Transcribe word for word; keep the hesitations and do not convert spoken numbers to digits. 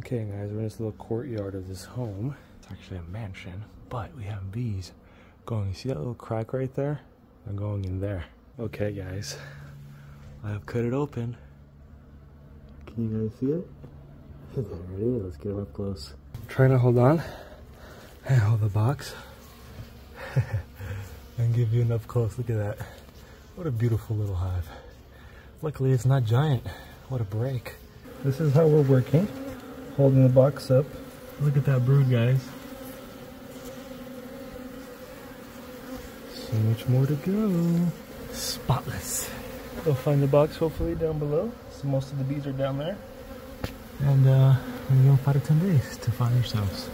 Okay guys, we're in this little courtyard of this home. It's actually a mansion, but we have bees going. You see that little crack right there? They're going in there. Okay guys, I have cut it open. Can you guys see it? There it is. Let's get it up close. I'm trying to hold on and hold the box and give you an up close look at that. What a beautiful little hive. Luckily it's not giant. What a break. This is how we're working, holding the box up. Look at that brood, guys. So much more to go. Spotless. We'll find the box hopefully down below. So most of the bees are down there. And uh, we go five to ten days to find ourselves.